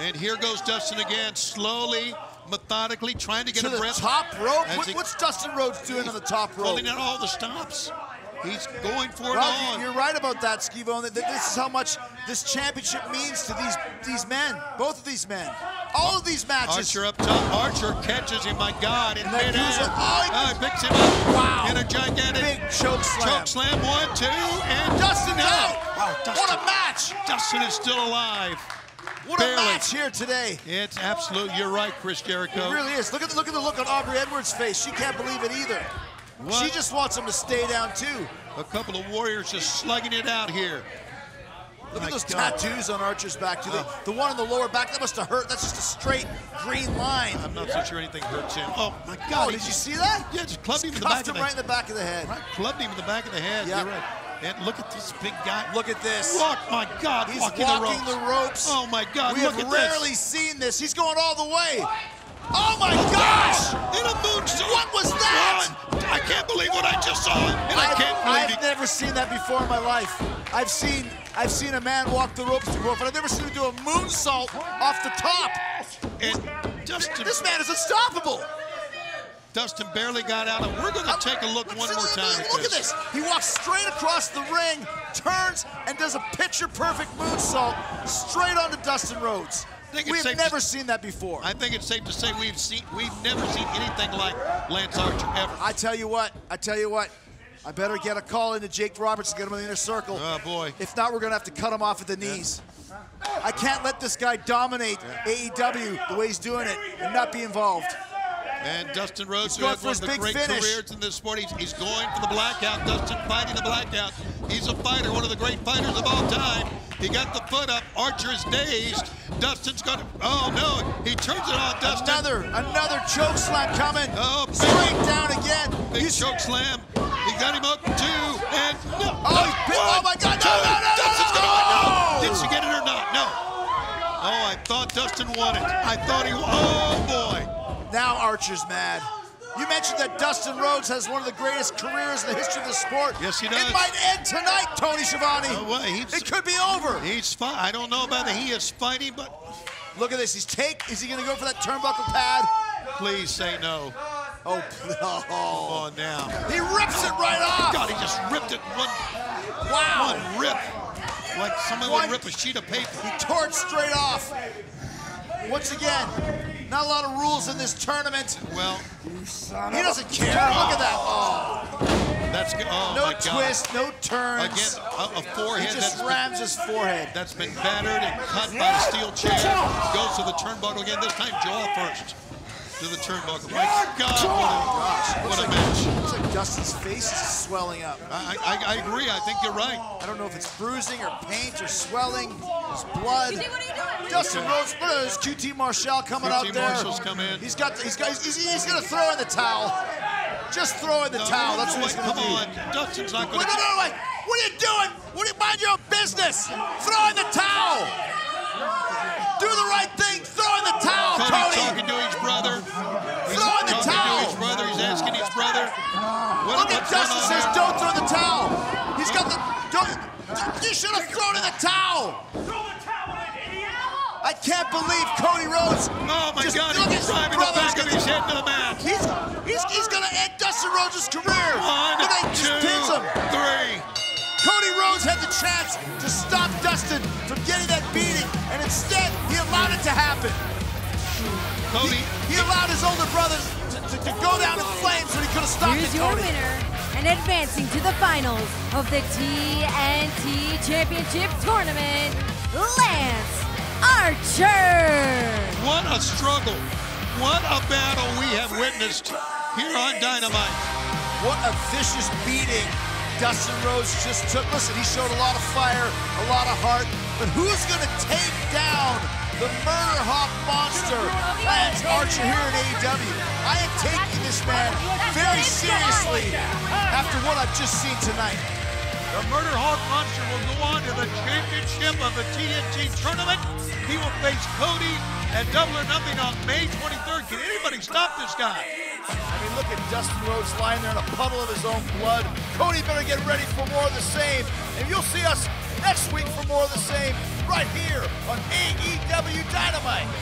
And here goes Dustin again, slowly, methodically, trying to get a breath. To the top rope? What's Dustin Rhodes doing on the top rope? Pulling out all the stops. He's going for it all. You're right about that, Schiavone. This is how much this championship means to these men, both of these men. All of these matches. Archer up top. Archer catches him, my God, in midair. He picks him up. Wow. And a gigantic big choke slam. Choke slam, 1, 2, and Dustin's out. Wow, Dustin. What a match. Dustin is still alive. What a match here today. It's absolute. You're right, Chris Jericho. It really is. Look at the look on Aubrey Edwards' face. She can't believe it either. What? She just wants him to stay down, too. A couple of warriors just slugging it out here. Look at those tattoos on Archer's back, too. The one on the lower back, that must have hurt. That's just a straight green line. I'm not so sure anything hurts him. Oh, my God. Oh, did you see that? Yeah, just clubbed him in the back of the head. Right in the back of the head. Right, clubbed him in the back of the head. Yep. You're right. And look at this big guy. Look at this. Walk, my God. He's walking the ropes. Oh, my God. Look at this. We have rarely seen this. He's going all the way. Oh, my gosh. In a moonsault. What was that? I can't believe what I just saw, and I can't believe it. I've never seen that before in my life. I've seen a man walk the ropes before, but I've never seen him do a moonsault off the top. And Dustin, this man is unstoppable. Dustin barely got out, and we're going to take a look one more time. Look at this. He walks straight across the ring, turns, and does a picture-perfect moonsault straight onto Dustin Rhodes. We've never seen that before. I think it's safe to say we've never seen anything like Lance Archer ever. I tell you what, I better get a call into Jake Roberts and get him in the inner circle. Oh boy! If not, we're gonna have to cut him off at the knees. Yeah. I can't let this guy dominate AEW the way he's doing it and not be involved. And Dustin Rhodes, who has one of the great careers in this sport, he's going for the blackout. Dustin fighting the blackout. He's a fighter, one of the great fighters of all time. He got the foot up. Archer is dazed. Dustin's got it. Oh, no. He turns it on, Dustin. Another choke slam coming. Oh, big, straight down again. Big choke slam. He got him up, too. And no. Oh, oh my God. No, no, no, Dustin's going to win. Did she get it or not? No. Oh, I thought Dustin won it. I thought he won. Oh, boy. Now Archer's mad. You mentioned that Dustin Rhodes has one of the greatest careers in the history of the sport. Yes, he does. It might end tonight, Tony Schiavone. It could be over. I don't know about it. He is fighting, but look at this. Is he going to go for that turnbuckle pad? Please say no. Oh, oh, now. He rips it right off. God, he just ripped it one rip. Like someone would rip a sheet of paper. He tore it straight off. Once again. Not a lot of rules in this tournament. Well, he doesn't care. Look at that. Oh. That's good. Oh, no twist, no turns. Again, a forehead. He just rams his forehead. That's been battered and cut by a steel chair. Goes to the turnbuckle again. This time, jaw first. To the turnbuckle. My God, what a match. Looks like Dustin's face is swelling up. I agree. I think you're right. I don't know if it's bruising or paint or swelling. It's blood. Dustin Rhodes, look at this QT Marshall coming out there. QT Marshall's come in. He's going to throw in the towel. Just throw in the towel. That's what he's going to do. Come on. Dustin's not going to. Wait. What are you doing? Mind your own business. Throw in the towel. Do the right thing. Throw in the towel, Cody. Talking to his brother. Throw in the towel. He's talking to his brother. He's asking his brother. Look at Dustin says, don't throw in the towel. He's got the. You should have thrown in the towel. I can't believe Cody Rhodes. Oh, my God, he's driving the back of his head to the mat. He's going to end Dustin Rhodes' career. 1, 2, 3. Cody Rhodes had the chance to stop Dustin from getting that beating, and instead, he allowed it to happen. Cody. He allowed his older brothers to go down in flames when he could have stopped it, Cody. Here's your winner, and advancing to the finals of the TNT Championship Tournament, Lance Archer! What a struggle. What a battle we have witnessed here on Dynamite. What a vicious beating Dustin Rhodes just took. Listen, he showed a lot of fire, a lot of heart, but who's going to take down the Murderhawk monster, Lance Archer, here at AEW? I am taking this man very seriously after what I've just seen tonight. The Murderhawk monster will go on to the championship of the TNT Tournament. He will face Cody at Double or Nothing on May 23rd. Can anybody stop this guy? I mean, look at Dustin Rhodes lying there in a puddle of his own blood. Cody better get ready for more of the same. And you'll see us next week for more of the same right here on AEW Dynamite.